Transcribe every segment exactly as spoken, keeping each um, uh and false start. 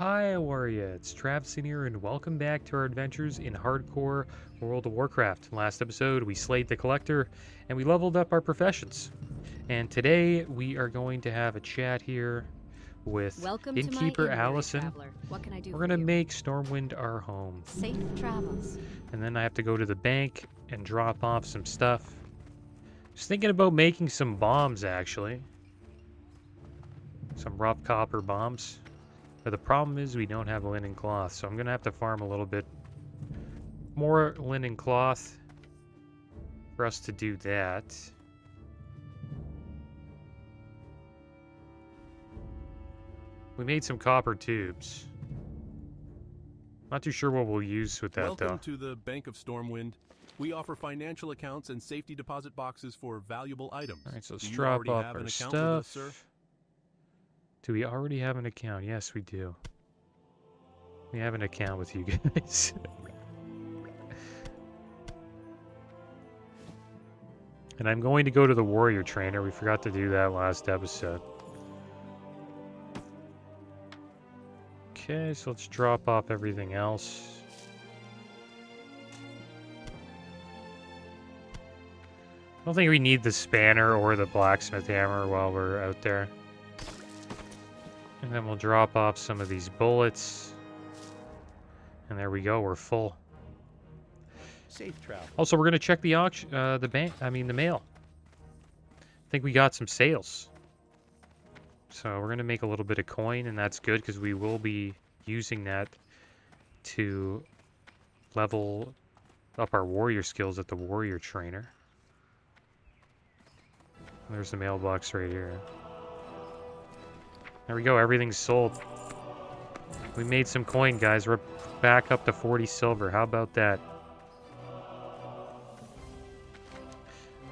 Hi, how are ya? It's Travson here, and welcome back to our adventures in Hardcore World of Warcraft. Last episode, we slayed the Collector, and we leveled up our professions. And today, we are going to have a chat here with welcome Innkeeper Allison. What can I do We're gonna you? make Stormwind our home. Safe travels. And then I have to go to the bank and drop off some stuff. Just thinking about making some bombs, actually. Some rough copper bombs. But the problem is we don't have linen cloth, so I'm going to have to farm a little bit more linen cloth for us to do that. We made some copper tubes. Not too sure what we'll use with that, Welcome though. Welcome to the Bank of Stormwind. We offer financial accounts and safety deposit boxes for valuable items. Alright, so let's drop off our stuff. Sir? Do we already have an account? Yes, we do. We have an account with you guys. And I'm going to go to the warrior trainer. We forgot to do that last episode. Okay, so let's drop off everything else. I don't think we need the spanner or the blacksmith hammer while we're out there. And then we'll drop off some of these bullets. And there we go, we're full. Safe travel. Also, we're going to check the auction, uh, the bank, I mean the mail. I think we got some sales. So we're going to make a little bit of coin, and that's good because we will be using that to level up our warrior skills at the warrior trainer. There's the mailbox right here. There we go, everything's sold. We made some coin, guys. We're back up to forty silver. How about that?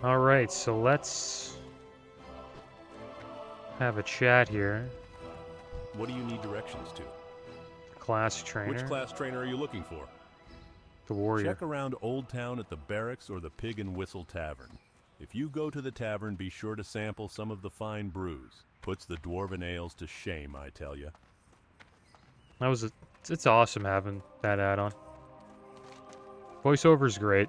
Alright, so let's have a chat here. What do you need directions to? Class trainer. Which class trainer are you looking for? The warrior. Check around Old Town at the barracks or the Pig and Whistle Tavern. If you go to the tavern, be sure to sample some of the fine brews. Puts the dwarven ales to shame, I tell you. That was a, it's awesome having that add-on. Voiceover's great.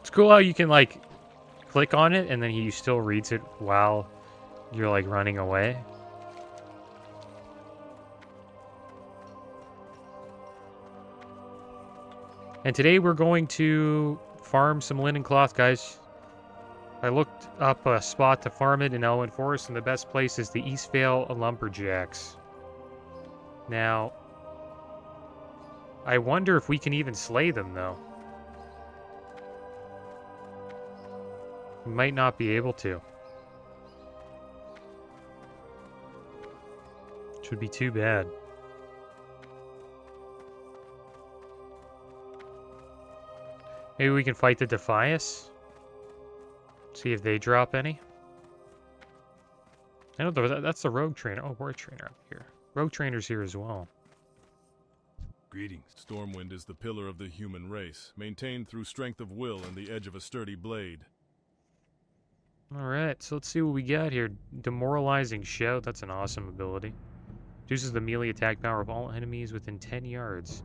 It's cool how you can like click on it and then he still reads it while you're like running away. And today we're going to farm some linen cloth, guys. I looked up a spot to farm it in Elwynn Forest, and the best place is the Eastvale Lumberjacks. Now, I wonder if we can even slay them, though. We might not be able to. Which would be too bad. Maybe we can fight the Defias? See if they drop any. I know that, that's the rogue trainer. Oh, war trainer up here. Rogue trainer's here as well. Greetings. Stormwind is the pillar of the human race, maintained through strength of will and the edge of a sturdy blade. Alright, so let's see what we got here. Demoralizing Shout. That's an awesome ability. Reduces the melee attack power of all enemies within ten yards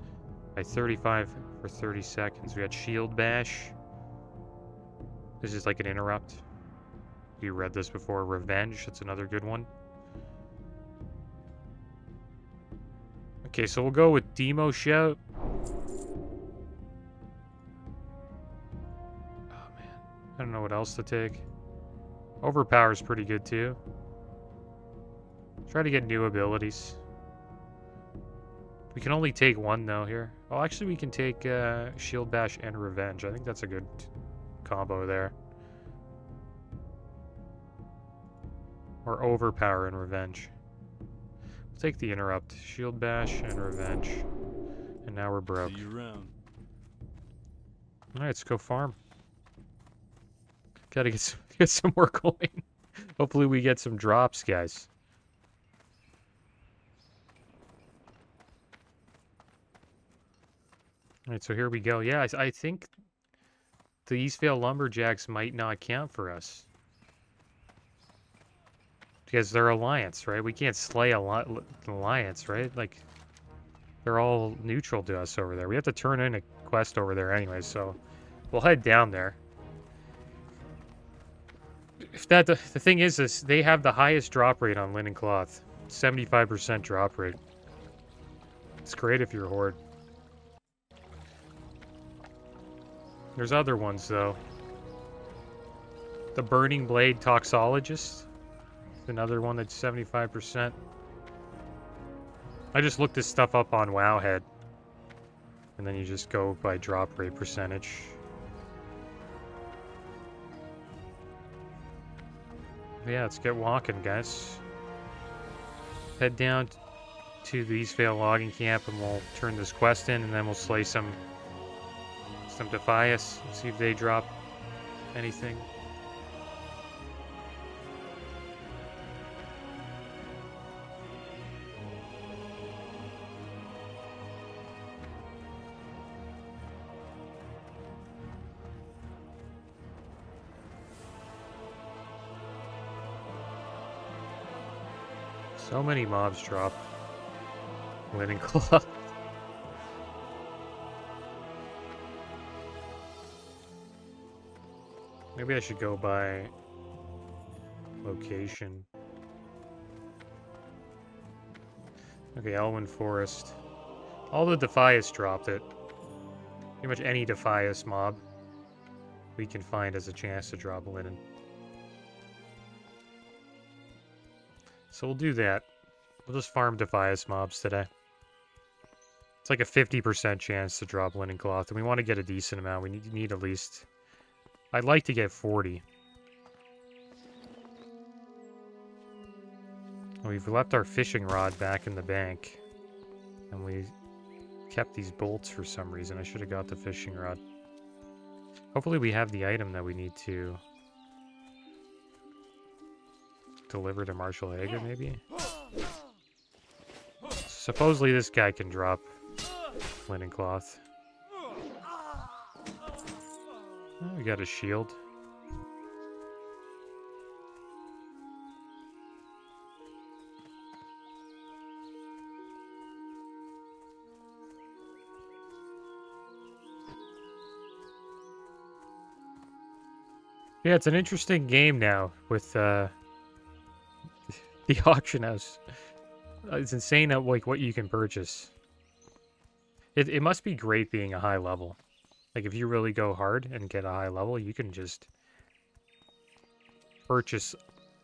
by thirty-five for thirty seconds. We got Shield Bash. This is like an interrupt. You read this before. Revenge, that's another good one. Okay, so we'll go with Demo Shout. Oh, man. I don't know what else to take. Overpower's pretty good, too. Try to get new abilities. We can only take one, though, here. Oh, actually, we can take uh, Shield Bash and Revenge. I think that's a good combo there. Or Overpower and Revenge. We'll take the interrupt. Shield Bash and Revenge. And now we're broke. Alright, let's go farm. Gotta get some, get some more coin. Hopefully we get some drops, guys. Alright, so here we go. Yeah, I, I think the Eastvale Lumberjacks might not count for us. Because they're alliance, right? We can't slay a lot alliance, right? Like, they're all neutral to us over there. We have to turn in a quest over there anyway, so we'll head down there. If that the, the thing is, is they have the highest drop rate on linen cloth, seventy-five percent drop rate. It's great if you're a horde. There's other ones though. The Burning Blade Toxologist, another one that's seventy-five percent. I just looked this stuff up on Wowhead, and then you just go by drop rate percentage. Yeah, let's get walking, guys. Head down to the Eastvale Logging Camp, and we'll turn this quest in, and then we'll slay some some Defias, see if they drop anything. So many mobs drop linen cloth. Maybe I should go by location. Okay, Elwynn Forest. All the Defias dropped it. Pretty much any Defias mob we can find has a chance to drop linen. So we'll do that. We'll just farm Defias mobs today. It's like a fifty percent chance to drop linen cloth, and we want to get a decent amount. We need, need at least... I'd like to get forty. We've left our fishing rod back in the bank, and we kept these bolts for some reason. I should have got the fishing rod. Hopefully we have the item that we need to... deliver to Marshall Edgar, maybe? Supposedly this guy can drop linen cloth. Oh, we got a shield. Yeah, it's an interesting game now with, uh, the auction house. It's insane at like what you can purchase. It, it must be great being a high level. Like if you really go hard and get a high level, you can just purchase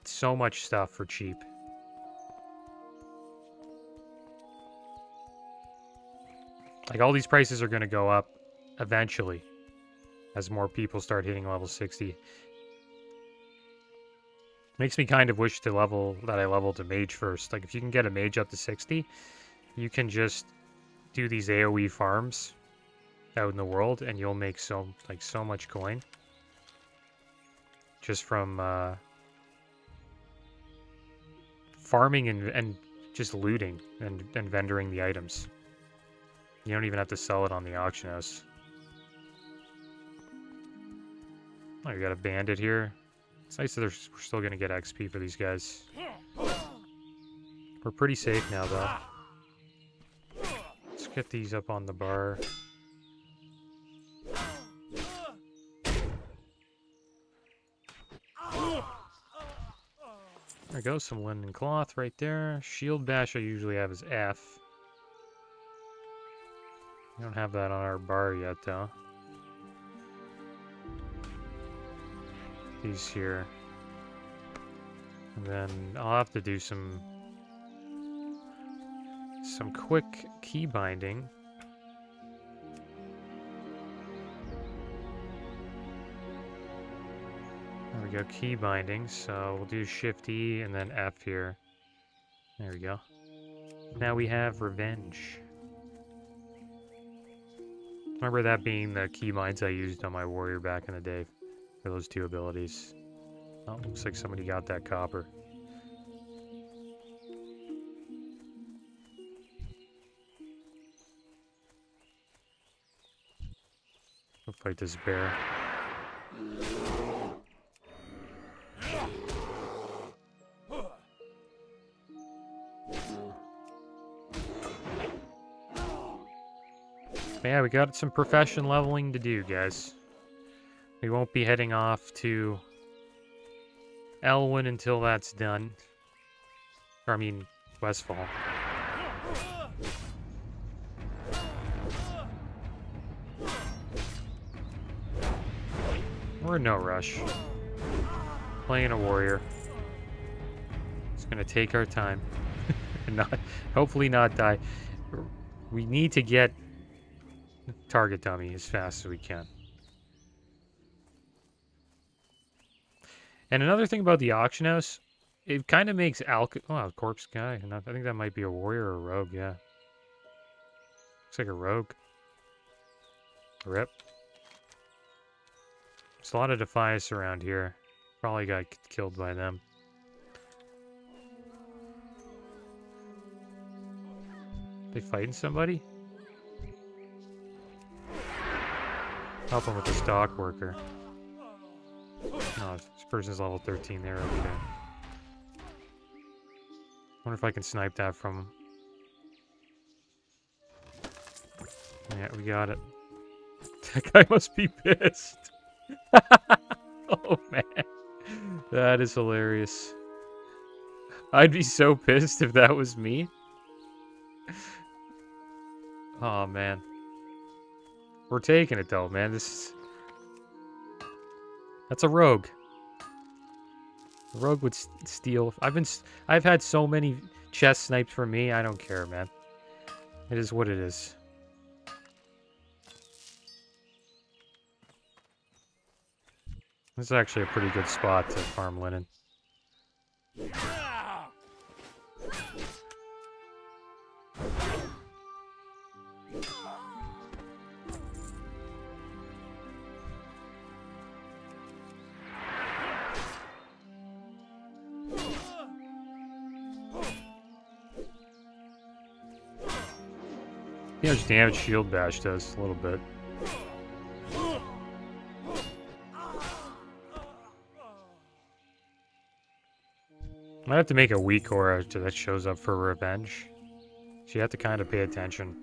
so much stuff for cheap. Like all these prices are going to go up eventually as more people start hitting level sixty. Makes me kind of wish to level that I leveled a mage first. Like, if you can get a mage up to sixty, you can just do these AoE farms out in the world, and you'll make so like so much coin just from uh, farming and and just looting and and vendoring the items. You don't even have to sell it on the auction house. Oh, you got a bandit here. It's nice that we're still going to get X P for these guys. We're pretty safe now, though. Let's get these up on the bar. There goes some linen cloth right there. Shield bash I usually have is F. We don't have that on our bar yet, though. These here, and then I'll have to do some some quick key binding. There we go, key binding. So we'll do Shift E and then F here. There we go. Now we have revenge. Remember that being the key binds I used on my warrior back in the day. Those two abilities. Oh, looks like somebody got that copper. We'll fight this bear. But yeah, we got some profession leveling to do, guys. We won't be heading off to Elwynn until that's done. Or, I mean, Westfall. We're in no rush. Playing a warrior. It's gonna take our time. And not, hopefully not die. We need to get target dummy as fast as we can. And another thing about the auction house, it kind of makes Alka... Oh, corpse guy. I think that might be a warrior or a rogue, yeah. Looks like a rogue. Rip. There's a lot of Defias around here. Probably got killed by them. They fighting somebody? Help him with the stock worker. No, this person's level thirteen there. Okay. Wonder if I can snipe that from him. Yeah, we got it. That guy must be pissed. Oh, man. That is hilarious. I'd be so pissed if that was me. Oh, man. We're taking it, though, man. This is... That's a rogue. A rogue would st steal. I've been, st I've had so many chest snipes for me. I don't care, man. It is what it is. This is actually a pretty good spot to farm linen. How much damage shield bash does a little bit. Might have to make a weak aura that shows up for revenge. So you have to kind of pay attention.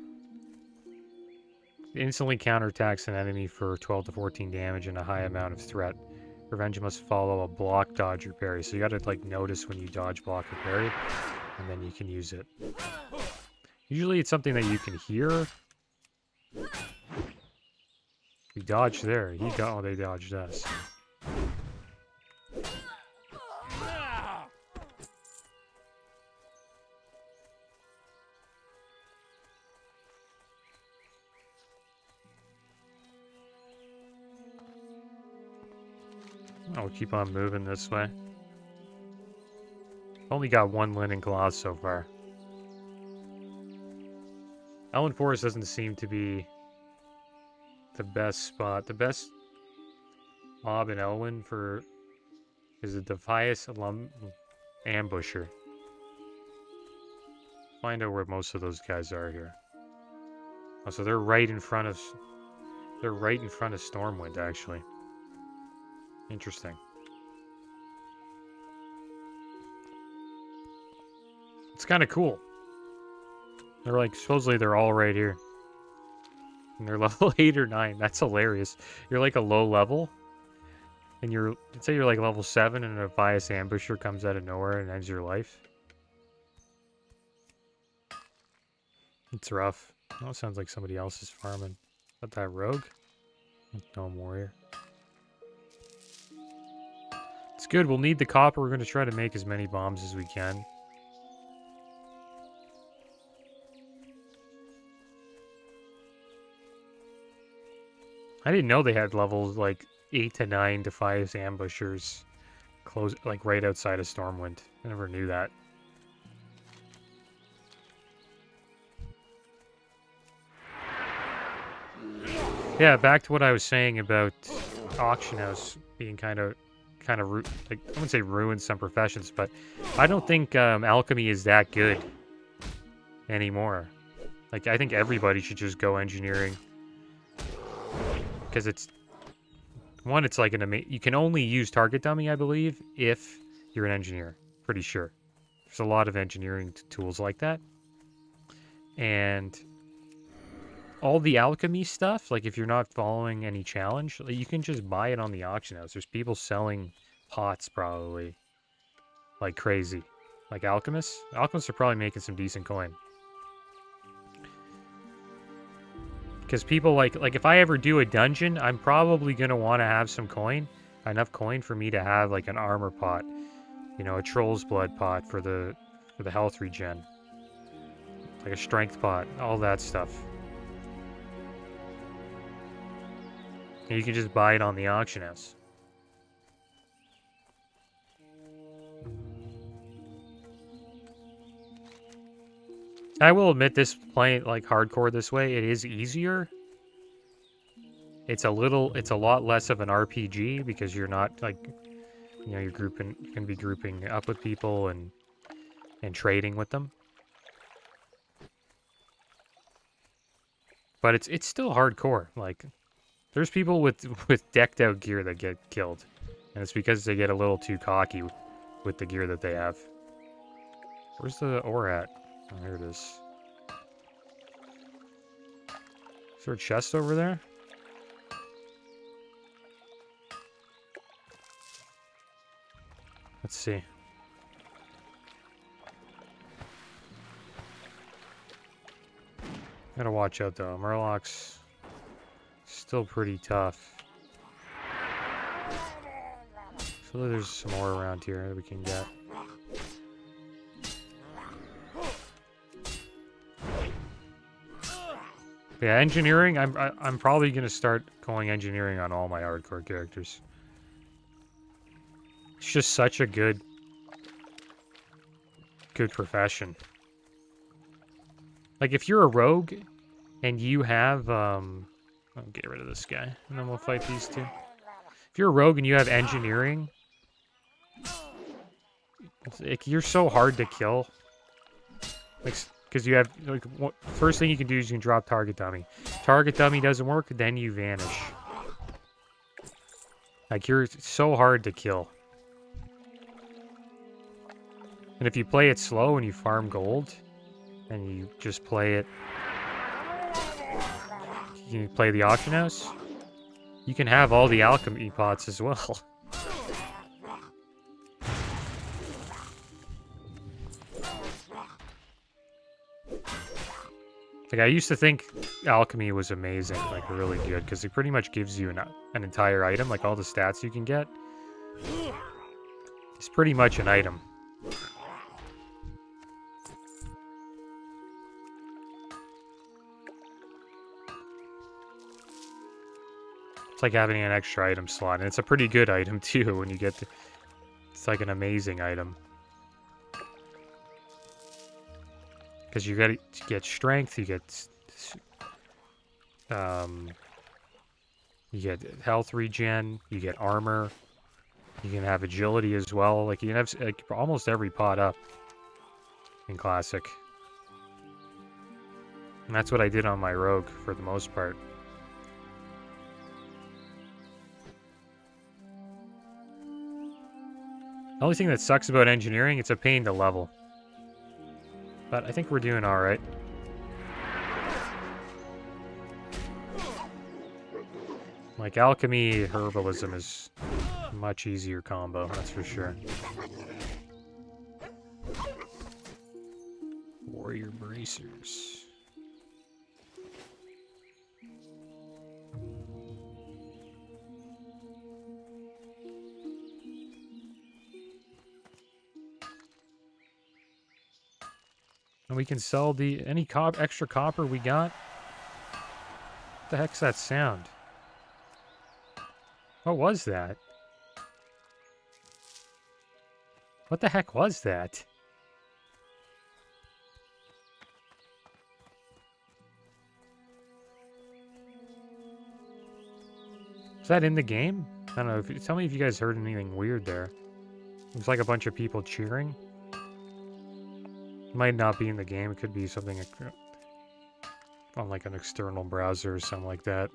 It instantly counterattacks an enemy for twelve to fourteen damage and a high amount of threat. Revenge must follow a block, dodge, or parry. So you gotta like notice when you dodge, block, or parry, and then you can use it. Usually it's something that you can hear. We dodged there. He got. Oh, they dodged us. I'll keep on moving this way. Only got one linen cloth so far. Elwynn Forest doesn't seem to be the best spot. The best mob in Elwynn for is the Defias Lum Ambusher. Find out where most of those guys are here. Oh, so they're right in front of they're right in front of Stormwind, actually. Interesting. It's kind of cool. They're like, supposedly they're all right here. And they're level eight or nine. That's hilarious. You're like a low level. And you're, let's say you're like level seven and a Defias Ambusher comes out of nowhere and ends your life. It's rough. Oh, it sounds like somebody else is farming. But that rogue? No warrior. It's good. We'll need the copper. We're going to try to make as many bombs as we can. I didn't know they had levels like eight to nine Defias Ambushers, close like right outside of Stormwind. I never knew that. Yeah, back to what I was saying about auction house being kind of, kind of like I wouldn't say ruined some professions, but I don't think um, alchemy is that good anymore. Like I think everybody should just go engineering. Because it's one, it's like an ama you can only use target dummy, I believe, if you're an engineer. Pretty sure. There's a lot of engineering tools like that, and all the alchemy stuff, like if you're not following any challenge, you can just buy it on the auction house. There's people selling pots probably like crazy. Like alchemists? Alchemists are probably making some decent coin. Because people like, like if I ever do a dungeon, I'm probably going to want to have some coin. Enough coin for me to have like an armor pot. You know, a troll's blood pot for the, for the health regen. Like a strength pot. All that stuff. And you can just buy it on the auction house. I will admit, this playing like hardcore this way, it is easier. It's a little, it's a lot less of an R P G because you're not like, you know, you're grouping, you can be grouping up with people and and trading with them. But it's it's still hardcore. Like, there's people with with decked out gear that get killed, and it's because they get a little too cocky with the gear that they have. Where's the ore at? Oh, here it is. Is there a chest over there? Let's see. Gotta watch out though. Murloc's still pretty tough. So there's some more around here that we can get. Yeah, engineering, I'm, I, I'm probably going to start going engineering on all my hardcore characters. It's just such a good, good profession. Like, if you're a rogue, and you have, um... I'll get rid of this guy, and then we'll fight these two. If you're a rogue and you have engineering, it's, it, you're so hard to kill. Like... Because you have, like, what, first thing you can do is you can drop target dummy. Target dummy doesn't work, then you vanish. Like, you're so hard to kill. And if you play it slow and you farm gold, and you just play it, you play the auction house, you can have all the alchemy pots as well. Like, I used to think alchemy was amazing, like, really good, because it pretty much gives you an, an entire item, like, all the stats you can get. It's pretty much an item. It's like having an extra item slot, and it's a pretty good item, too, when you get to... It's like an amazing item. Because you gotta get strength, you get, um, you get health regen, you get armor, you can have agility as well. Like, you can have like, almost every pot up in Classic. And that's what I did on my rogue for the most part. The only thing that sucks about engineering, it's a pain to level. But I think we're doing all right. Like, alchemy, herbalism is a much easier combo, that's for sure. Warrior bracers. And we can sell the any cop extra copper we got. What the heck's that sound? What was that? What the heck was that? Is that in the game? I don't know. If, tell me if you guys heard anything weird there. It was like a bunch of people cheering. Might not be in the game. It could be something on like an external browser or something like that.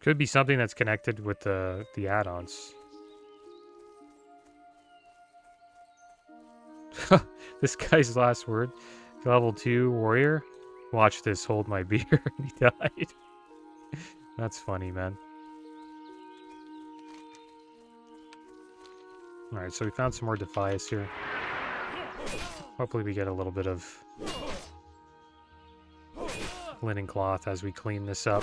Could be something that's connected with the the add-ons. This guy's last word. Level two warrior. Watch this hold my beer. He died. That's funny, man. Alright, so we found some more Defias here. Hopefully we get a little bit of linen cloth as we clean this up.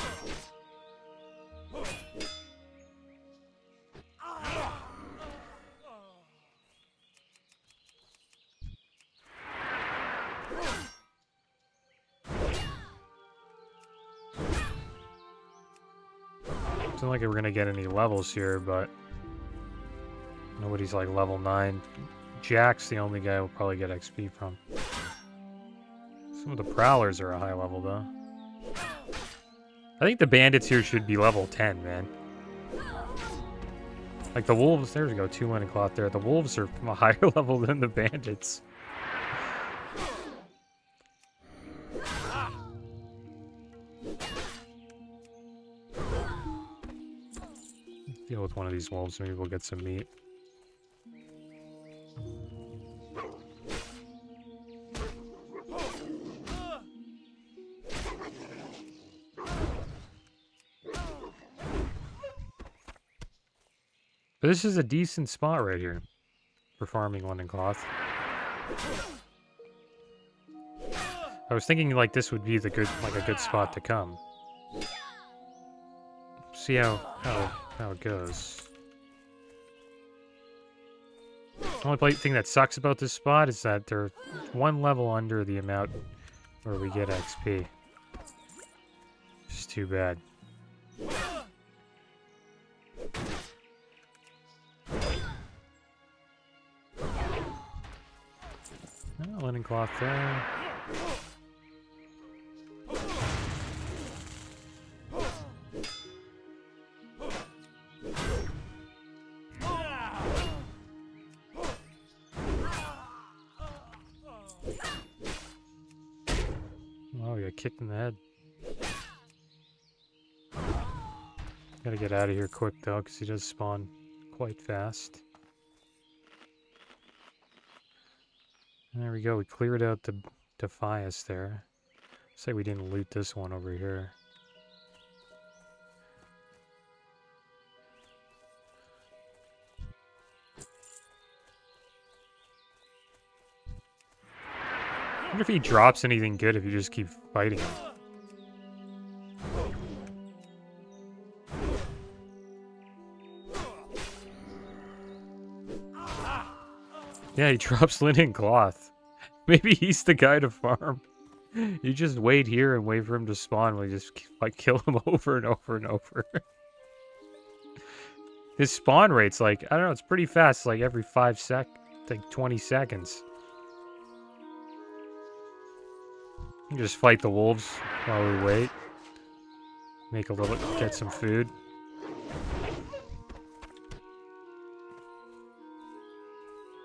It's not like we're going to get any levels here, but nobody's like level nine. Jack's the only guy we'll probably get X P from. Some of the Prowlers are a high level, though. I think the Bandits here should be level ten, man. Like the Wolves, there we go, two linen cloth there. The Wolves are from a higher level than the Bandits. Deal with one of these wolves, maybe we'll get some meat. But this is a decent spot right here for farming linen cloth. I was thinking like this would be the good, like a good spot to come. See how how how it goes. The only thing that sucks about this spot is that they're one level under the amount where we get X P. It's too bad. Oh, linen cloth there. Kicked in the head. Gotta get out of here quick though, because he does spawn quite fast. There we go, we cleared out the Defias there. Say we didn't loot this one over here. I wonder if he drops anything good if you just keep fighting him. Yeah, he drops linen cloth. Maybe he's the guy to farm. You just wait here and wait for him to spawn. We just like kill him over and over and over. His spawn rate's like, I don't know, it's pretty fast. Like every five sec, like twenty seconds. You just fight the wolves while we wait. Make a little, get some food.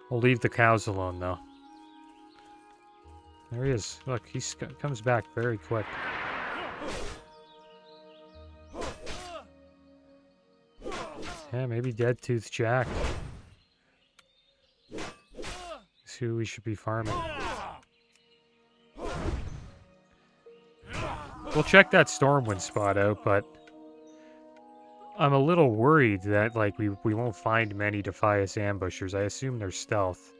We'll leave the cows alone though. There he is. Look, he comes back very quick. Yeah, maybe Deadtooth Jack is who we should be farming. We'll check that Stormwind spot out, but I'm a little worried that like we we won't find many Defias Ambushers. I assume they're stealth.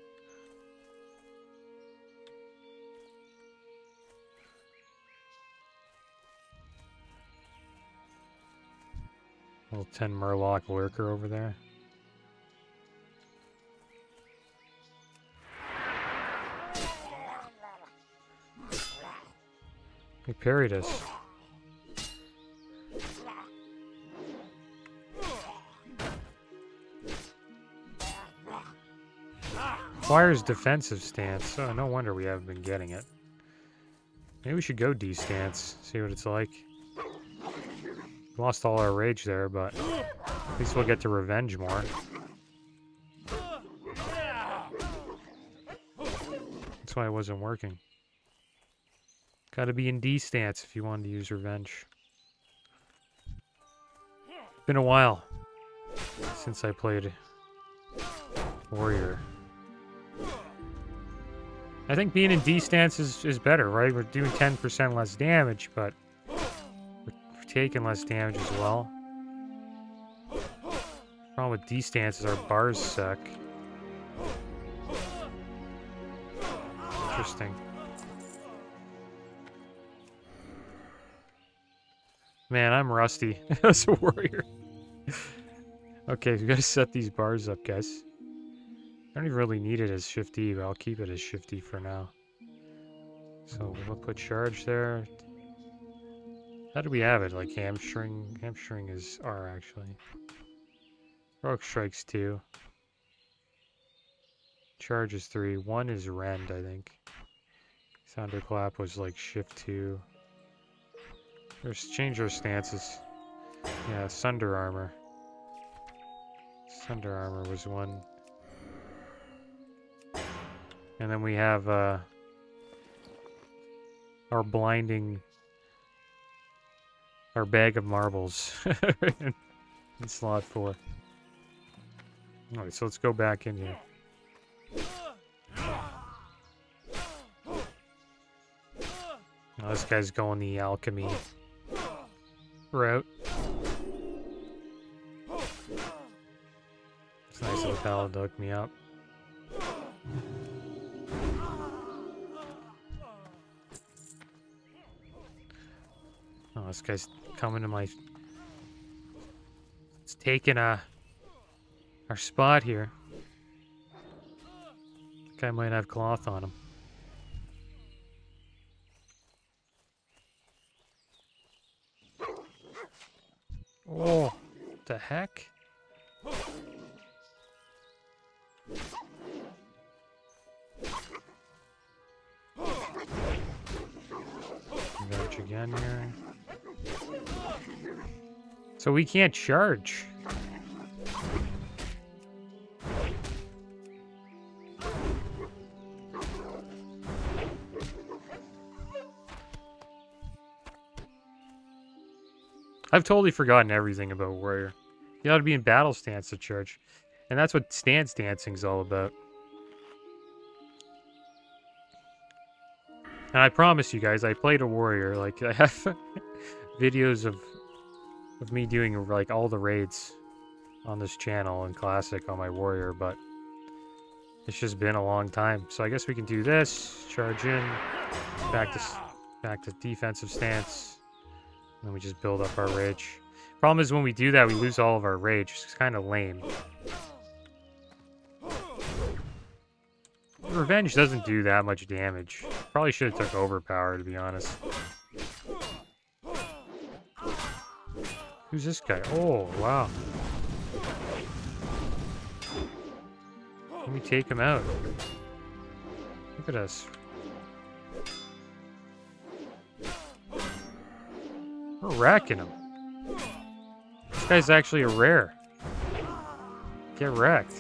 Little ten Murloc lurker over there. He parried us. Fire's defensive stance. Oh, no wonder we haven't been getting it. Maybe we should go D-stance, see what it's like. Lost all our rage there, but at least we'll get to revenge more. That's why it wasn't working. Gotta be in D stance if you wanted to use revenge. Been a while since I played warrior. I think being in D stance is, is better, right? We're doing ten percent less damage, but we're taking less damage as well. The problem with D stance is our bars suck. Interesting. Man, I'm rusty as a warrior. Okay, we gotta set these bars up, guys. I don't even really need it as Shift D, but I'll keep it as Shift D for now. So we'll put charge there. How do we have it? Like hamstring? Hamstring is R, actually. Rogue strike's two. Charge is three. One is rend, I think. Thunderclap was like Shift two. Let's change our stances. Yeah, Sunder Armor. Sunder Armor was one. And then we have uh, our blinding, our bag of marbles in, in slot four. All right, so let's go back in here. Now this guy's going the alchemy route. It's nice of the paladin to hook me up. Oh, this guy's coming to my... It's taking uh, our spot here. This guy might have cloth on him. Oh, what the heck? Crouch again here. So we can't charge. I've totally forgotten everything about warrior. You ought to be in battle stance to charge, and that's what stance dancing is all about. And I promise you guys, I played a warrior. Like I have videos of. Of me doing like all the raids on this channel and classic on my warrior, but it's just been a long time. So I guess we can do this. Charge in, back to back to defensive stance, and then we just build up our rage. Problem is when we do that, we lose all of our rage. It's kind of lame. Revenge doesn't do that much damage. Probably should have took overpower, to be honest. Who's this guy? Oh, wow. Can we take him out? Look at us. We're racking him. This guy's actually a rare. Get wrecked.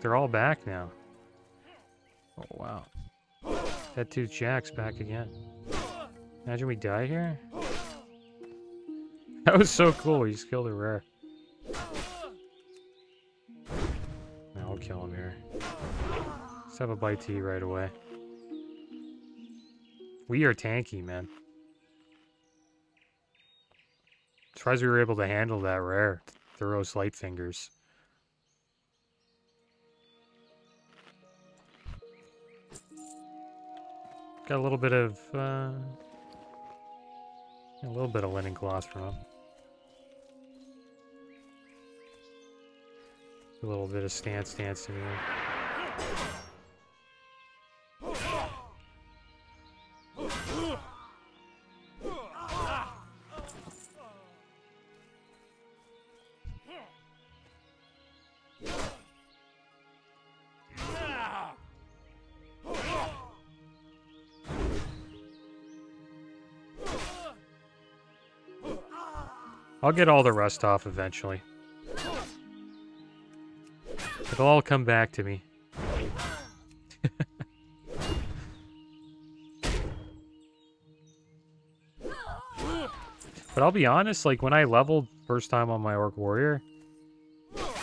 They're all back now. Oh, wow. Deadtooth Jack's back again. Imagine we die here? That was so cool, we just killed a rare. Now we'll kill him here. Let's have a bite to eat right away. We are tanky, man. Surprised we were able to handle that rare. Thero's Lightfingers. Got a little bit of... Uh... A little bit of linen cloth from him. A little bit of stance dancing here. I'll get all the rust off eventually. It'll all come back to me. But I'll be honest, like when I leveled first time on my Orc Warrior,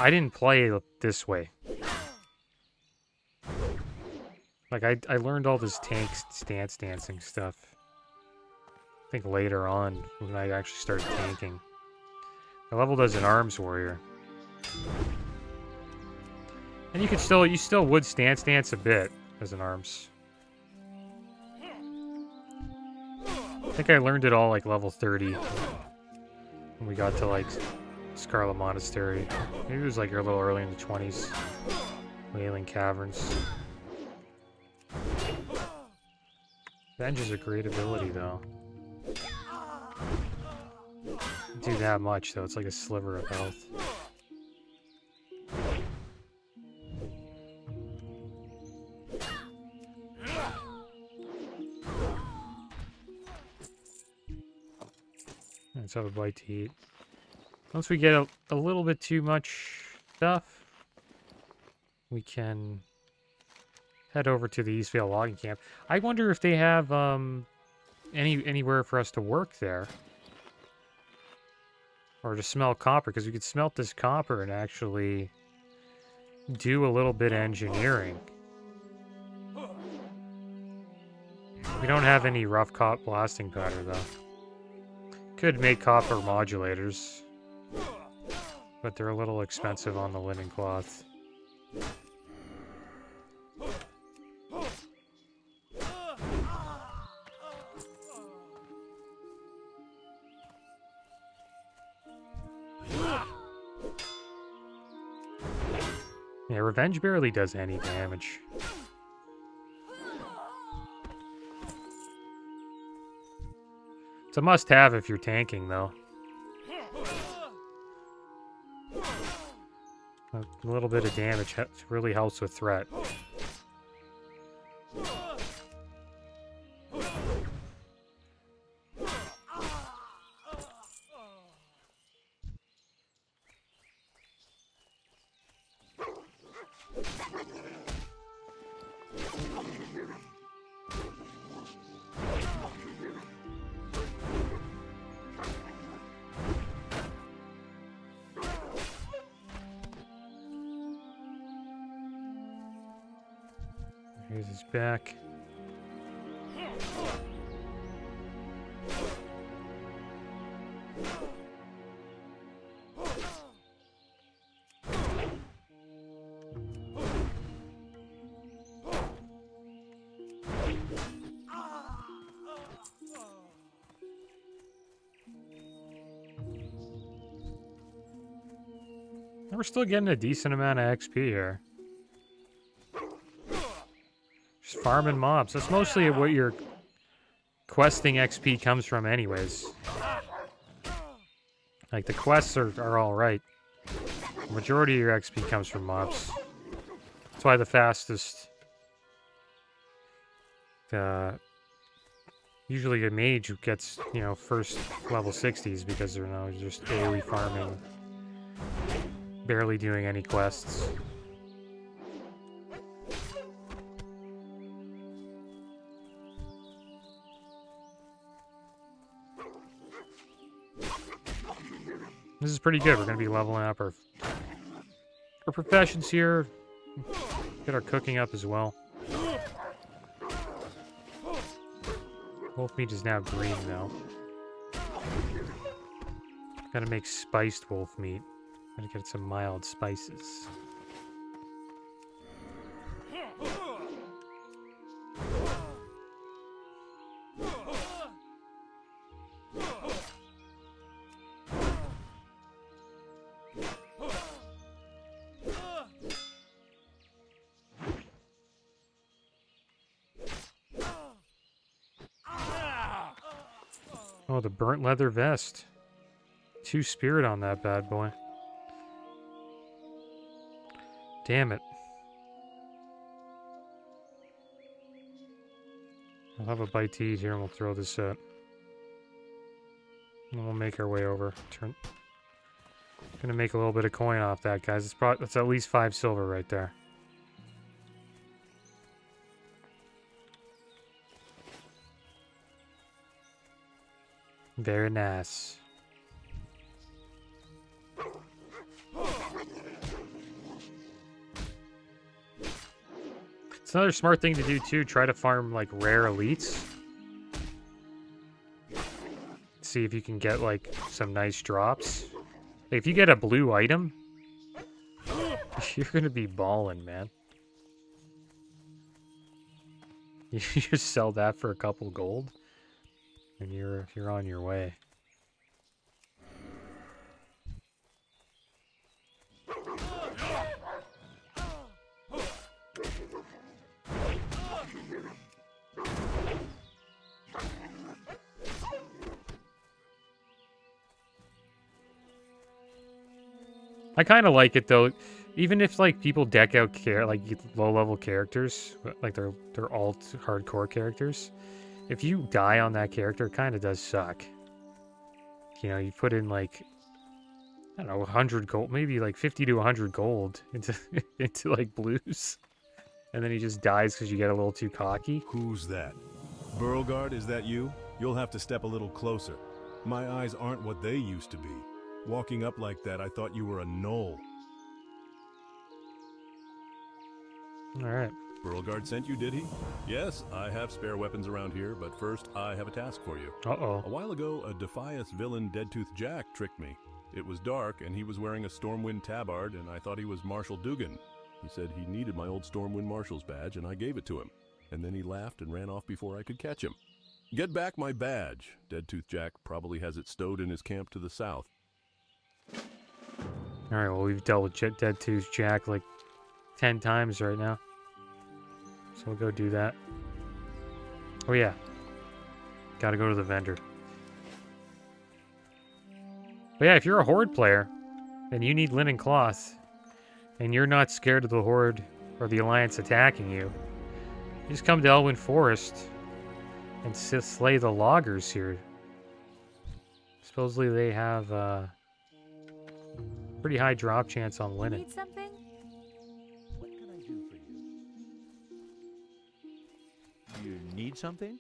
I didn't play this way. Like, I, I learned all this tank stance dancing stuff. I think later on, when I actually started tanking. I leveled as an arms warrior. And you could still, you still would stance dance a bit as an arms. I think I learned it all, like, level thirty. When we got to, like, Scarlet Monastery. Maybe it was, like, a little early in the twenties. Wailing Caverns. Venge is a great ability, though. Don't do that much, though. It's like a sliver of health. Let's have a bite to eat. Once we get a, a little bit too much stuff, we can head over to the Eastvale Logging Camp. I wonder if they have um, any anywhere for us to work there. Or to smell copper, because we could smelt this copper and actually do a little bit of engineering. We don't have any rough cop blasting powder, though. Could make copper modulators, but they're a little expensive on the linen cloth. Yeah, Revenge barely does any damage. It's a must-have if you're tanking, though. A little bit of damage really helps with threat. Here's his back. We're still getting a decent amount of X P here. Farming mobs. That's mostly what your questing X P comes from anyways. Like, the quests are, are alright. The majority of your X P comes from mobs. That's why the fastest... Uh, usually a mage gets, you know, first level sixties because they're now just daily farming. Barely doing any quests. This is pretty good. We're going to be leveling up our, our professions here. Get our cooking up as well. Wolf meat is now green, though. Got to make spiced wolf meat. Got to get some mild spices. Oh, the burnt leather vest. Two spirit on that bad boy. Damn it. I'll have a bite to eat here and we'll throw this out. And we'll make our way over. Turn. Gonna make a little bit of coin off that, guys. It's probably, that's at least five silver right there. Very nice. It's another smart thing to do too, try to farm like rare elites. See if you can get like some nice drops. Like, if you get a blue item, you're gonna be balling, man. You just sell that for a couple gold, and you're you're on your way. I kind of like it though, even if like people deck out care like low-level characters, like they're they're alt hardcore characters. If you die on that character, it kind of does suck. You know, you put in like I don't know, one hundred gold, maybe like fifty to one hundred gold into into like blues, and then he just dies because you get a little too cocky. Who's that? Burlgard, is that you? You'll have to step a little closer. My eyes aren't what they used to be. Walking up like that, I thought you were a gnoll. Alright. Burlgard sent you, did he? Yes, I have spare weapons around here, but first I have a task for you. Uh-oh. A while ago, a Defias villain, Deadtooth Jack, tricked me. It was dark, and he was wearing a Stormwind Tabard, and I thought he was Marshal Dugan. He said he needed my old Stormwind Marshal's badge, and I gave it to him. And then he laughed and ran off before I could catch him. Get back my badge! Deadtooth Jack probably has it stowed in his camp to the south. Alright, well, we've dealt with Deadtooth Jack like ten times right now. So we'll go do that. Oh, yeah. Gotta go to the vendor. But yeah, if you're a Horde player and you need linen cloth and you're not scared of the Horde or the Alliance attacking you, you just come to Elwynn Forest and slay the loggers here. Supposedly they have, uh... pretty high drop chance on linen. Need something? What can I do for you? You need something?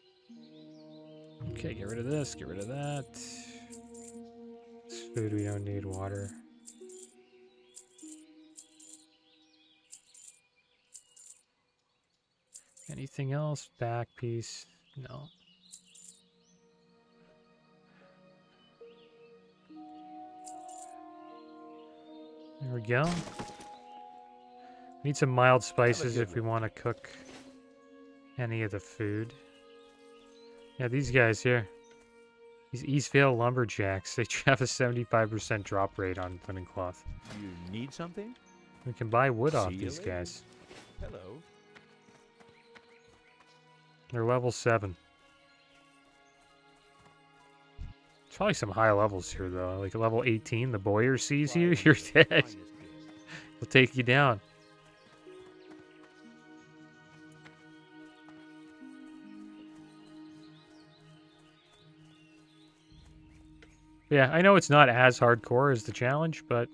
Okay, get rid of this, get rid of that. It's food we don't need, water. Anything else? Back piece? No. There we go. Need some mild spices if we want to cook any of the food. Yeah, these guys here. These Eastvale Lumberjacks. They have a seventy-five percent drop rate on linen cloth. You need something? We can buy wood off these guys. Hello. They're level seven. Probably some high levels here, though. Like level eighteen, the Boyer sees you, you're dead. He'll take you down. Yeah, I know it's not as hardcore as the challenge, but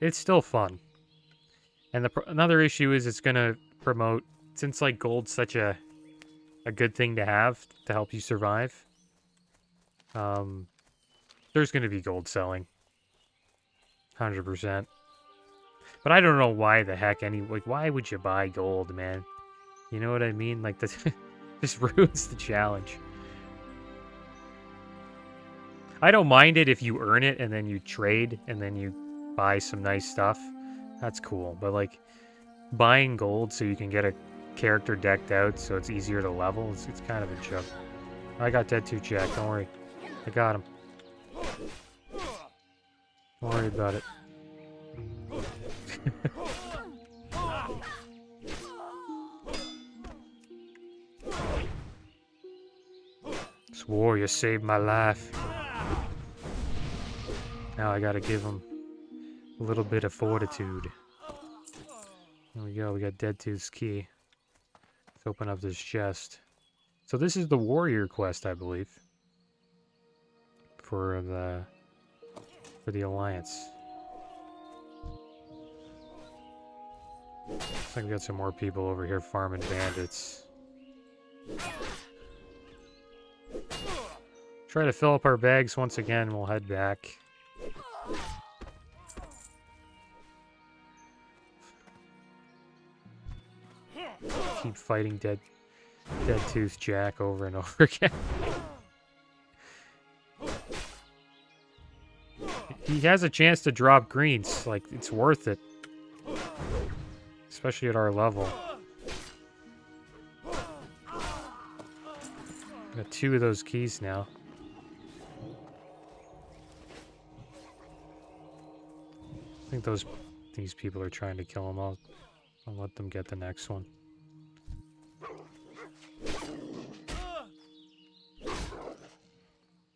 it's still fun. And the another issue is it's going to promote, since like gold's such a a good thing to have to help you survive. Um. There's going to be gold selling. one hundred percent. But I don't know why the heck any... Like, why would you buy gold, man? You know what I mean? Like, this just ruins the challenge. I don't mind it if you earn it, and then you trade, and then you buy some nice stuff. That's cool. But, like, buying gold so you can get a character decked out so it's easier to level, it's, it's kind of a joke. I got Deadtooth Jack, don't worry. I got him. Don't worry about it. This warrior saved my life. Now I gotta give him a little bit of fortitude. There we go, we got Deadtooth's key. Let's open up this chest. So this is the warrior quest, I believe. For the... For the Alliance. Looks like we got some more people over here farming bandits. Try to fill up our bags once again, we'll head back. keep fighting Dead Deadtooth Jack over and over again. He has a chance to drop greens. Like, it's worth it. Especially at our level. Got two of those keys now. I think those these people are trying to kill him. I'll, I'll let them get the next one.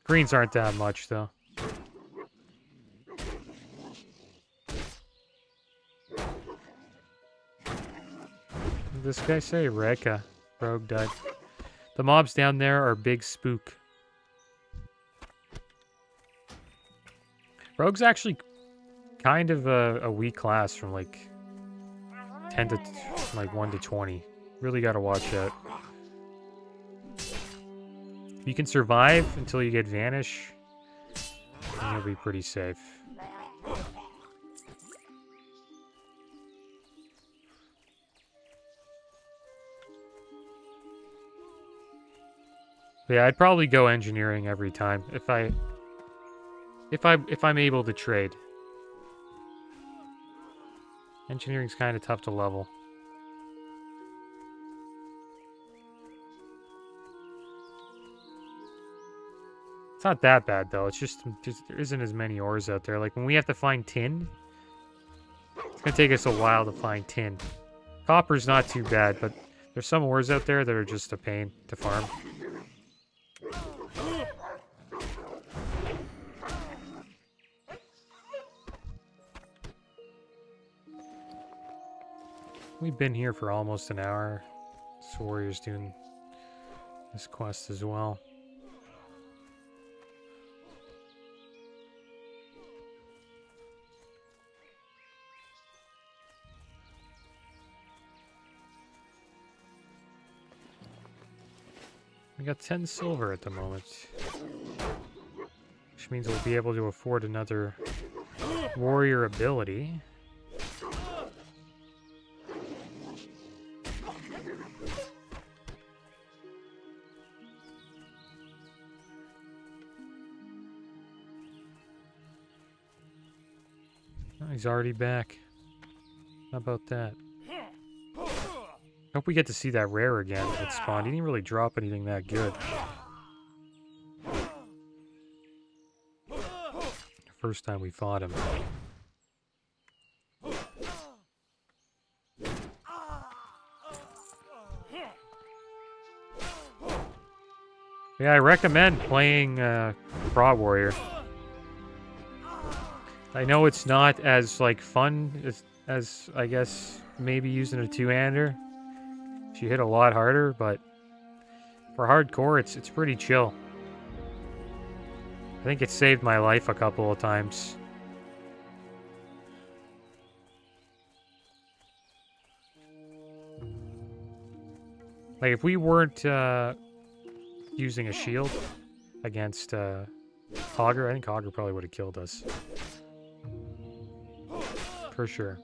Greens aren't that much, though. What did this guy say? Rekka. Rogue died. The mobs down there are big spook. Rogue's actually kind of a, a weak class from like ten to from like one to twenty. Really gotta watch out. If you can survive until you get vanish, then you'll be pretty safe. Yeah, I'd probably go engineering every time if I if I if I'm able to trade. Engineering's kind of tough to level. It's not that bad though. It's just, just there isn't as many ores out there. Like when we have to find tin, it's gonna take us a while to find tin. Copper's not too bad, but there's some ores out there that are just a pain to farm. We've been here for almost an hour. This warrior's doing this quest as well. We got ten silver at the moment, which means we'll be able to afford another warrior ability. He's already back. How about that? Hope we get to see that rare again that spawned. He didn't really drop anything that good. The first time we fought him. Yeah, I recommend playing uh, Pro Warrior. I know it's not as, like, fun as, as, I guess, maybe using a two-hander. She hit a lot harder, but for hardcore, it's it's pretty chill. I think it saved my life a couple of times. Like, if we weren't uh, using a shield against uh, Hogger, I think Hogger probably would have killed us. For sure.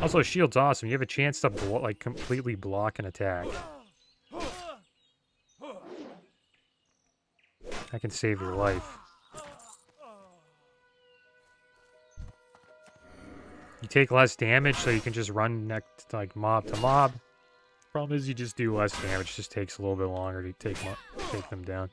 Also, shield's awesome. You have a chance to blo like completely block an attack. That can save your life. You take less damage, so you can just run next like mob to mob. Problem is, you just do less damage. It just takes a little bit longer to take mo take them down.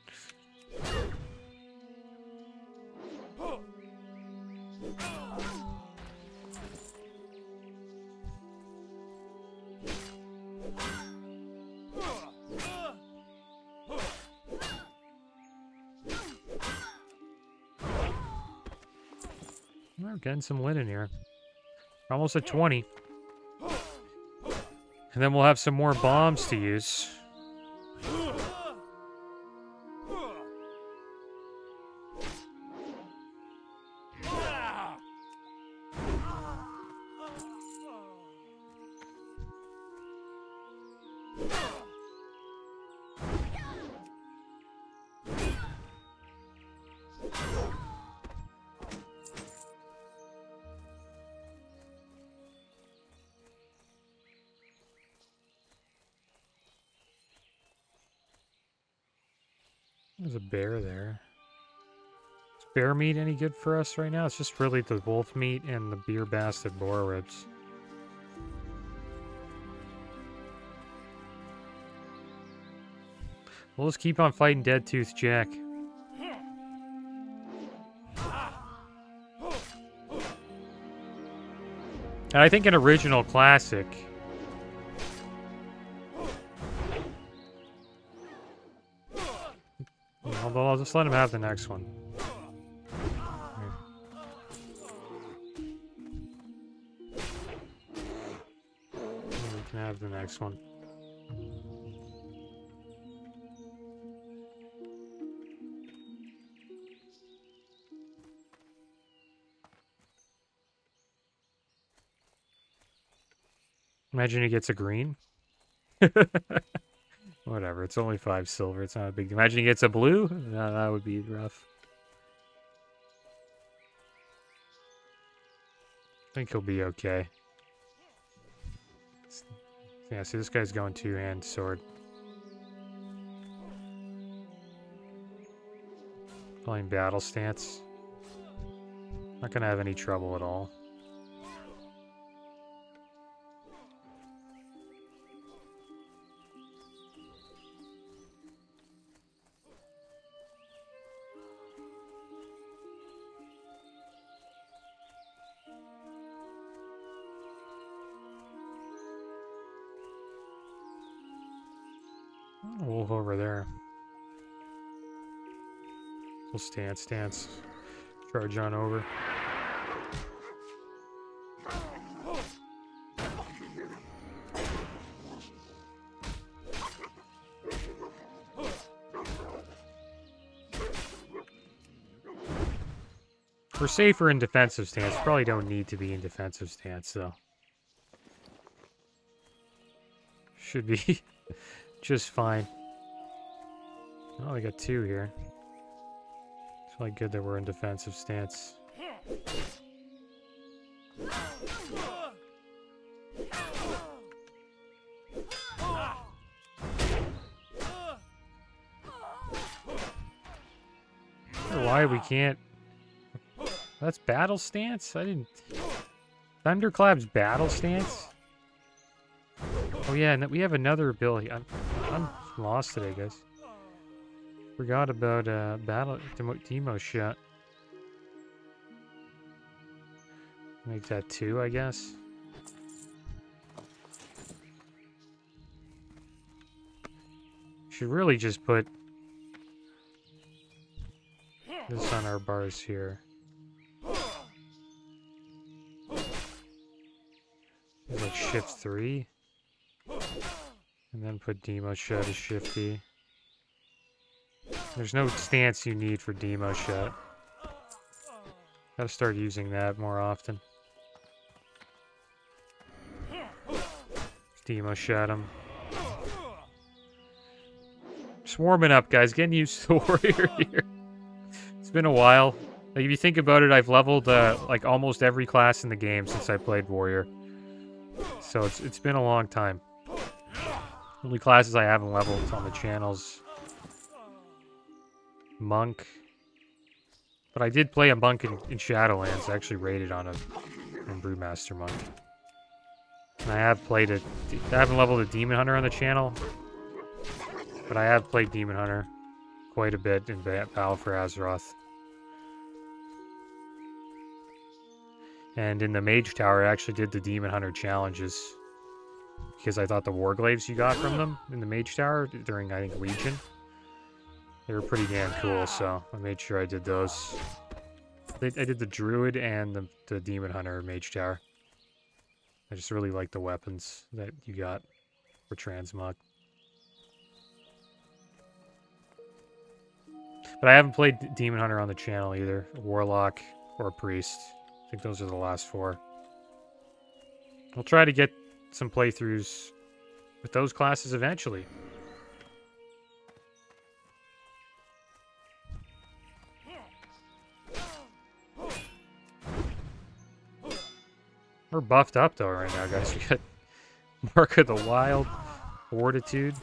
Getting some linen here. We're almost at twenty. And then we'll have some more bombs to use. There's a bear there. Is bear meat any good for us right now? It's just really the wolf meat and the beer bastard boar ribs. We'll just keep on fighting Deadtooth Jack. And I think an original classic. Although I'll just let him have the next one. We can have the next one. Imagine he gets a green. Whatever, it's only five silver, it's not a big deal. Imagine he gets a blue? No, that would be rough. I think he'll be okay. Yeah, see, this guy's going two-hand sword. Playing battle stance. Not gonna have any trouble at all. Stance, stance. Charge on over. We're safer in defensive stance. Probably don't need to be in defensive stance, though. Should be just fine. Oh, we got two here. Like good that we're in defensive stance. Why we can't? That's battle stance? I didn't. Thunderclap's battle stance? Oh yeah, and we have another ability. I'm, I'm lost today, guys. Forgot about uh, battle demo shot. Make that two, I guess. Should really just put this on our bars here. Like shift three, and then put demo shot as shifty. There's no stance you need for demo shot. Gotta start using that more often. Demo shot him. Just warming up, guys. Getting used to the warrior here. It's been a while. Like, if you think about it, I've leveled uh, like almost every class in the game since I played warrior. So it's it's been a long time. The only classes I haven't leveled on the channels. Monk, but I did play a monk in, in Shadowlands. I actually raided on a on Brewmaster monk, and I have played a. I haven't leveled a demon hunter on the channel, but I have played demon hunter quite a bit in Battle for Azeroth, and in the Mage Tower, I actually did the demon hunter challenges because I thought the warglaives you got from them in the Mage Tower during I think Legion. They were pretty damn cool, so I made sure I did those. I did the Druid and the, the Demon Hunter Mage Tower. I just really like the weapons that you got for Transmog. But I haven't played Demon Hunter on the channel either. Warlock or Priest. I think those are the last four. I'll try to get some playthroughs with those classes eventually. We're buffed up, though, right now, guys. We got Mark of the Wild, Fortitude.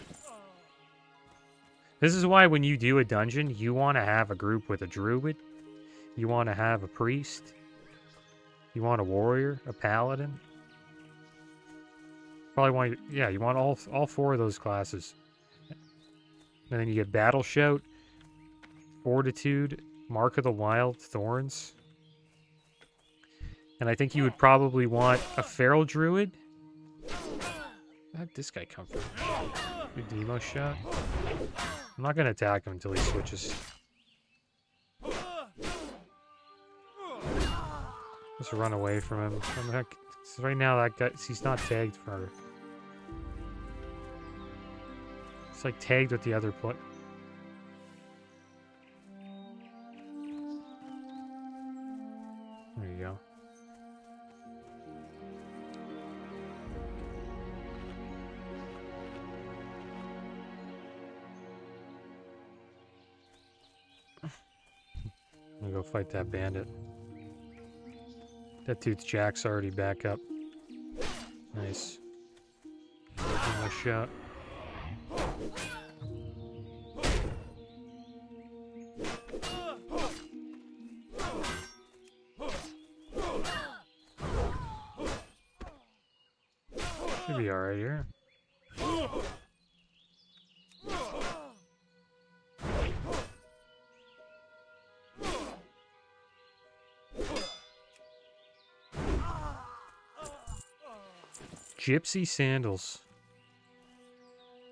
This is why when you do a dungeon, you want to have a group with a druid. You want to have a priest. You want a warrior, a paladin. Probably want, yeah, you want all all four of those classes. And then you get Battle Shout, Fortitude, Mark of the Wild, Thorns. And I think you would probably want a Feral Druid. Where'd this guy come from? Big Demo Shot. I'm not going to attack him until he switches. Just run away from him. I'm not, right now, that guy, he's not tagged for... It's like tagged with the other play. There you go. I'm gonna go fight that bandit. That Deadtooth Jack's already back up. Nice. Taking my shot. Should be alright here. Gypsy sandals.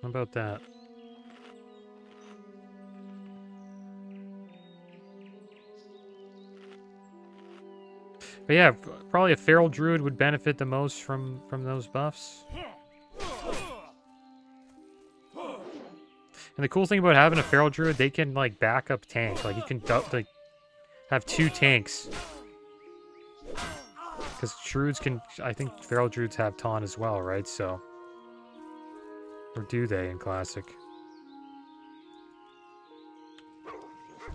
How about that? But yeah, probably a feral druid would benefit the most from, from those buffs. And the cool thing about having a feral druid, they can, like, back up tank. Like, you can, like, have two tanks. Because druids can... I think feral druids have taunt as well, right? So... Or do they in Classic?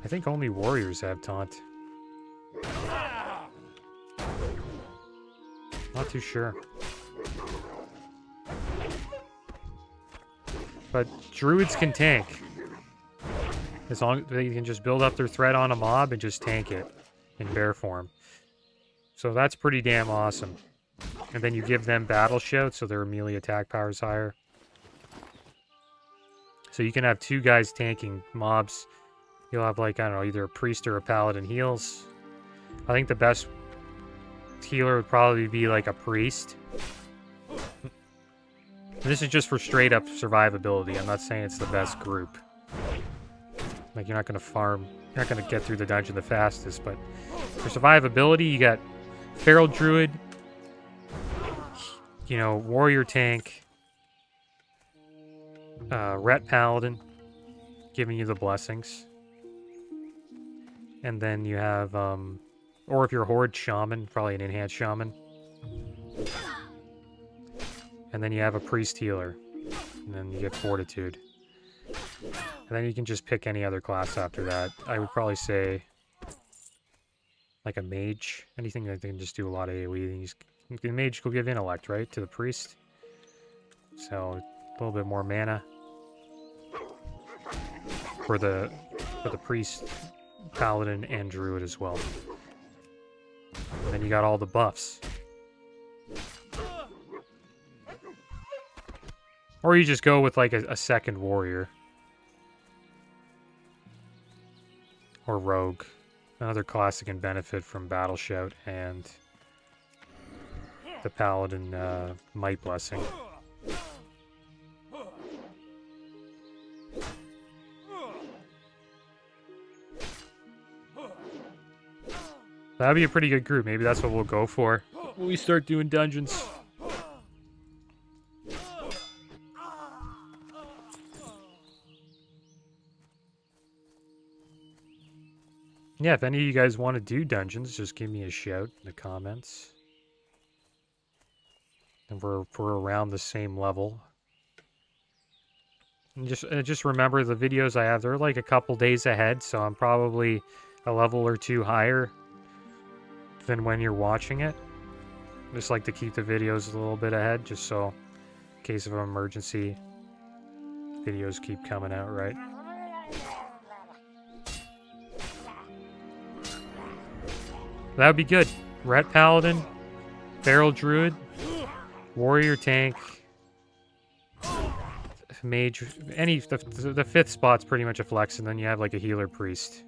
I think only warriors have taunt. Not too sure. But druids can tank. As long as they can just build up their threat on a mob and just tank it in bear form. So that's pretty damn awesome. And then you give them Battle Shout, so their melee attack power is higher. So you can have two guys tanking mobs. You'll have, like, I don't know, either a priest or a paladin heals. I think the best healer would probably be like a priest. This is just for straight up survivability. I'm not saying it's the best group. Like, you're not going to farm, you're not going to get through the dungeon the fastest, but for survivability, you got feral druid, you know, warrior tank, uh, ret paladin, giving you the blessings. And then you have, um, or if you're a horde shaman, probably an enhanced shaman. And then you have a priest healer. And then you get fortitude. And then you can just pick any other class after that. I would probably say like a mage. Anything that they can just do a lot of AoE. And you just, the mage will give intellect, right? To the priest. So a little bit more mana for the for the priest, paladin, and druid as well. And then you got all the buffs. Or you just go with, like, a, a second warrior. Or rogue. Another classic can benefit from Battle Shout and the paladin uh, might blessing. That'd be a pretty good group. Maybe that's what we'll go for when we start doing dungeons. Yeah, if any of you guys want to do dungeons, just give me a shout in the comments. And we're, we're around the same level. And just, and just remember the videos I have, they're like a couple days ahead, so I'm probably a level or two higher than when you're watching it. Just like to keep the videos a little bit ahead, just so in case of an emergency, videos keep coming out, right? That would be good. Rat Paladin, Feral Druid, Warrior Tank, Mage. Any the, the fifth spot's pretty much a flex, and then you have like a healer priest.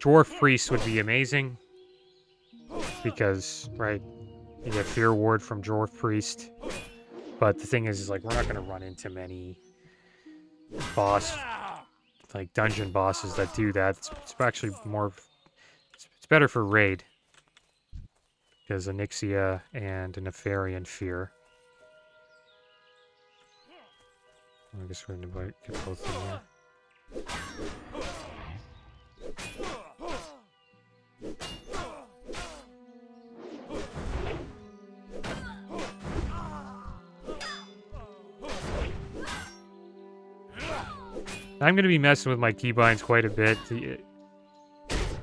Dwarf Priest would be amazing. Because, right, you get Fear Ward from Dwarf Priest. But the thing is, is like, we're not going to run into many boss, like, dungeon bosses that do that. It's, it's actually more, it's, it's better for raid. Because Onyxia and a Nefarian Fear. I guess we're going to get both in there. I'm going to be messing with my keybinds quite a bit.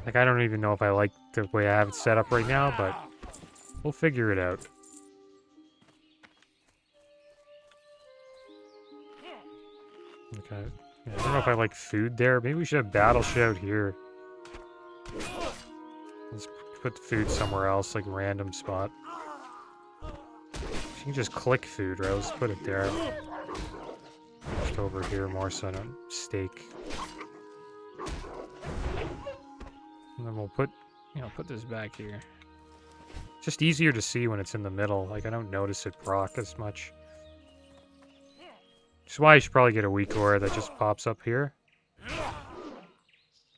Like, I don't even know if I like the way I have it set up right now, but we'll figure it out. Okay. I don't know if I like food there. Maybe we should have Battle Shout here. Let's put the food somewhere else, like random spot. You can just click food, right? Let's put it there. Just over here more so I don't stake. And then we'll put, you know, put this back here. It's just easier to see when it's in the middle. Like, I don't notice it proc as much. Which is why you should probably get a weak aura that just pops up here.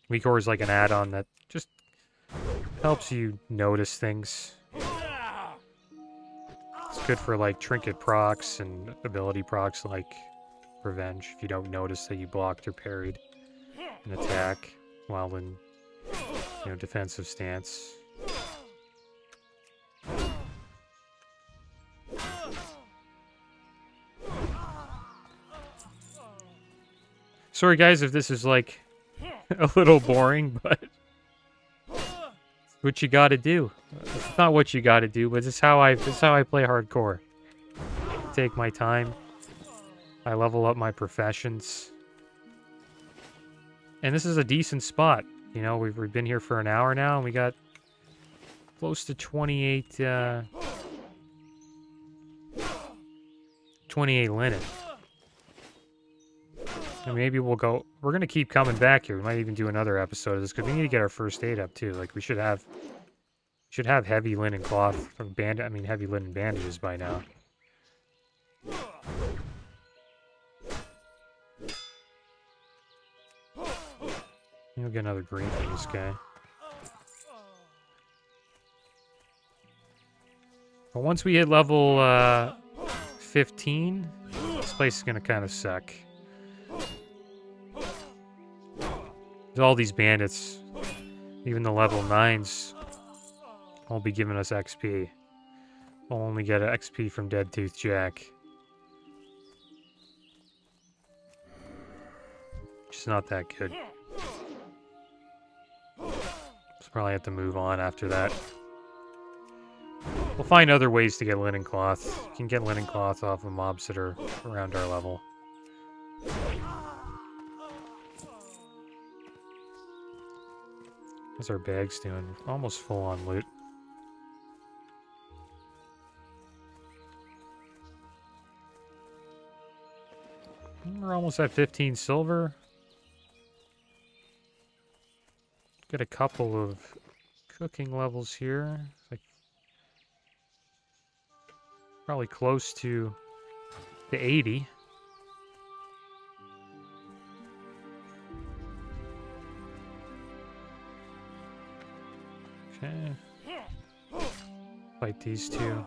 Weak aura is like an add-on that just helps you notice things. It's good for like trinket procs and ability procs like Revenge if you don't notice that you blocked or parried an attack while in, you know, defensive stance. Sorry guys if this is like a little boring, but what you gotta do. It's not what you gotta do, but this is how I, this is how I play hardcore. Take my time. I level up my professions. And this is a decent spot. You know, we've, we've been here for an hour now, and we got close to twenty-eight... Uh, twenty-eight linen. And maybe we'll go... We're going to keep coming back here. We might even do another episode of this, because we need to get our first aid up, too. Like, we should have... should have heavy linen cloth from band... I mean, heavy linen bandages by now. You'll get another green from this guy. But once we hit level uh, fifteen, this place is going to kind of suck. There's all these bandits, even the level nines, won't be giving us X P. We'll only get an X P from Deadtooth Jack. Which is not that good. Probably have to move on after that. We'll find other ways to get linen cloth. You can get linen cloth off of mobs that are around our level. What's our bags doing? Almost full on loot. We're almost at fifteen silver. Get a couple of cooking levels here. Like probably close to the eighty. Okay. Fight these two.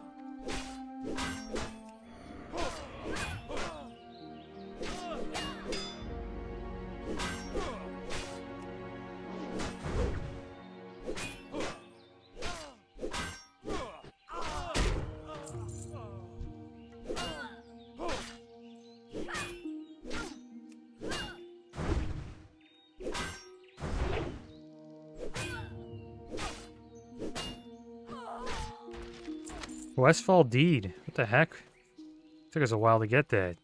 Westfall Deed. What the heck? Took us a while to get that.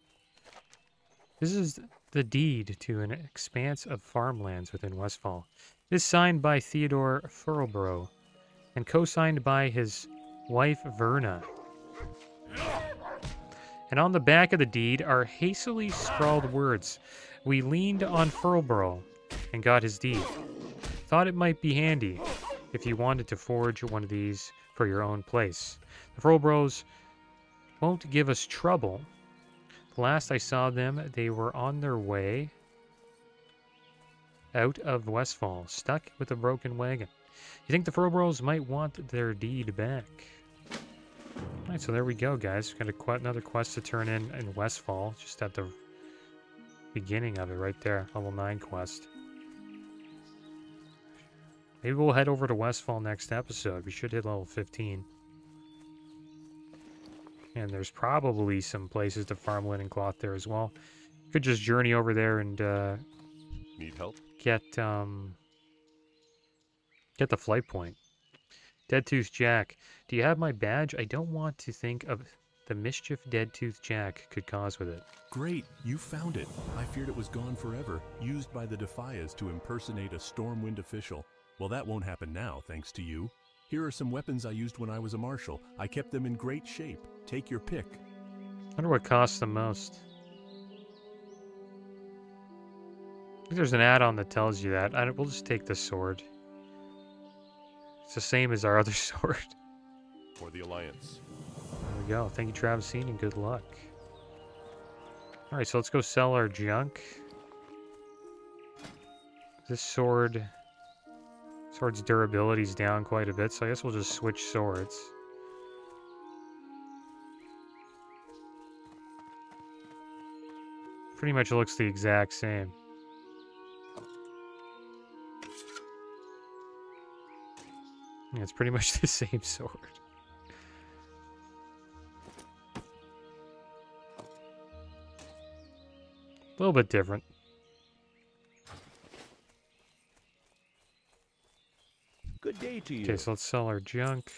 This is the deed to an expanse of farmlands within Westfall. It is signed by Theodore Fro-Bros and co-signed by his wife Verna. And on the back of the deed are hastily scrawled words. We leaned on Fro-Bros and got his deed. Thought it might be handy if you wanted to forge one of these for your own place. The Fro-Bros won't give us trouble. Last I saw them, they were on their way out of Westfall, stuck with a broken wagon. You think the Fro-Bros might want their deed back? Alright, so there we go, guys. We've got a quest, another quest to turn in in Westfall, just at the beginning of it right there, level nine quest. Maybe we'll head over to Westfall next episode. We should hit level fifteen. And there's probably some places to farm linen cloth there as well. Could just journey over there and uh, need help. Get um, get the flight point. Deadtooth Jack, do you have my badge? I don't want to think of the mischief Deadtooth Jack could cause with it. Great, you found it. I feared it was gone forever, used by the Defias to impersonate a Stormwind official. Well, that won't happen now, thanks to you. Here are some weapons I used when I was a marshal. I kept them in great shape. Take your pick. I wonder what costs the most. I think there's an add-on that tells you that. I, we'll just take the sword. It's the same as our other sword. For the Alliance. There we go. Thank you, Travson, and good luck. Alright, so let's go sell our junk. This sword... Sword's durability's down quite a bit, so I guess we'll just switch swords. Pretty much looks the exact same. Yeah, it's pretty much the same sword. A little bit different. Good day to you. Okay, so let's sell our junk.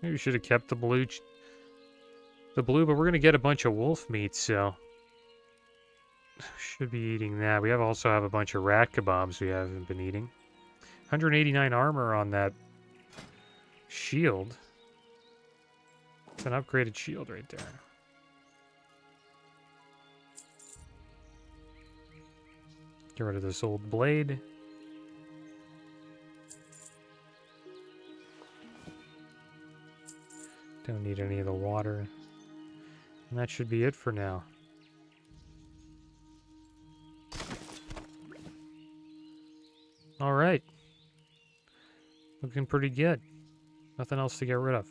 Maybe we should have kept the blue, the blue, but we're gonna get a bunch of wolf meat, so should be eating that. We have also have a bunch of rat kebabs we haven't been eating. one hundred eighty-nine armor on that shield. It's an upgraded shield right there. Get rid of this old blade. Don't need any of the water. And that should be it for now. All right. Looking pretty good. Nothing else to get rid of.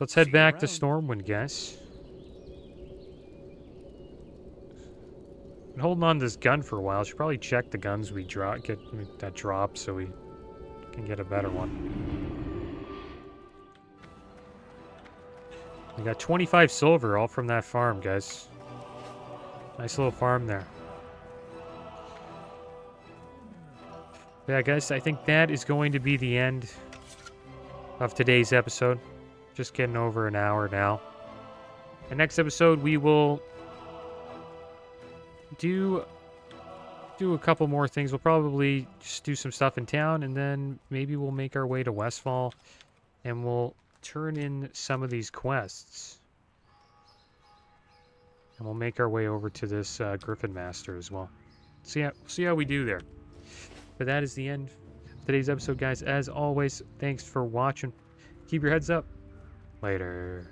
Let's head back to Stormwind, guys. Been holding on to this gun for a while. Should probably check the guns we draw, get that drop, so we can get a better one. We got twenty-five silver, all from that farm, guys. Nice little farm there. But yeah, guys, I think that is going to be the end of today's episode. Just getting over an hour now. And next episode, we will do do a couple more things. We'll probably just do some stuff in town, and then maybe we'll make our way to Westfall, and we'll turn in some of these quests. And we'll make our way over to this uh, Griffin Master as well. See how, see how we do there. But that is the end of today's episode, guys. As always, thanks for watching. Keep your heads up. Later.